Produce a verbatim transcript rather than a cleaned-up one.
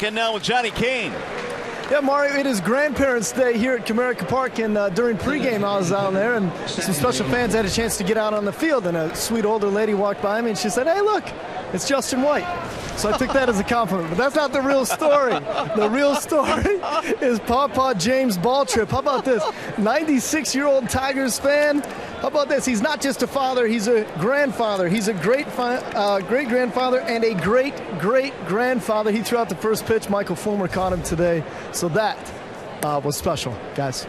Park, and now with Johnny Kane. Yeah, Mario, it is Grandparents' Day here at Comerica Park, and uh, during pregame I was down there, and some special fans had a chance to get out on the field, and a sweet older lady walked by me, and she said, "Hey, look, it's Justin White." So I took that as a compliment, but that's not the real story. The real story is Papa James' ball trip. How about this? ninety-six-year-old Tigers fan. How about this? He's not just a father, he's a grandfather. He's a great uh, great-grandfather and a great-great-grandfather. He threw out the first pitch. Michael Fulmer caught him today. So that uh, was special, guys.